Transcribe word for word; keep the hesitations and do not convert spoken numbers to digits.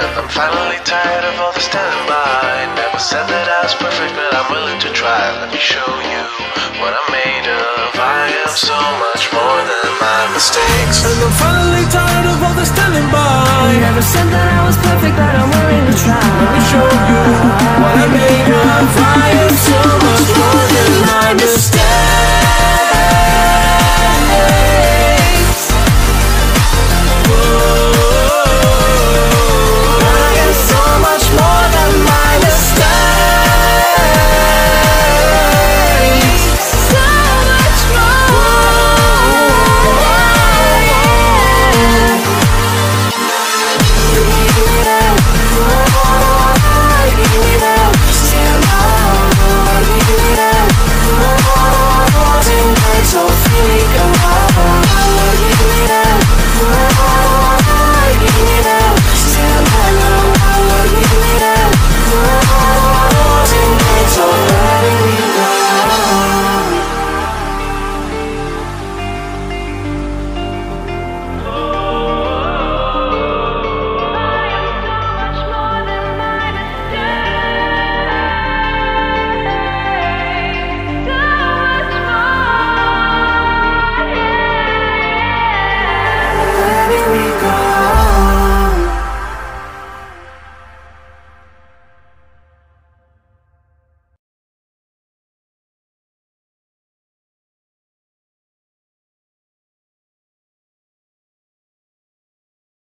I'm finally tired of all the standing by. Never said that I was perfect, but I'm willing to try. Let me show you what I'm made of. I am so much more than my mistakes. And I'm finally tired of all the standing by. Never said that I was perfect, but I'm willing to try. Let me show you what I'm made of. I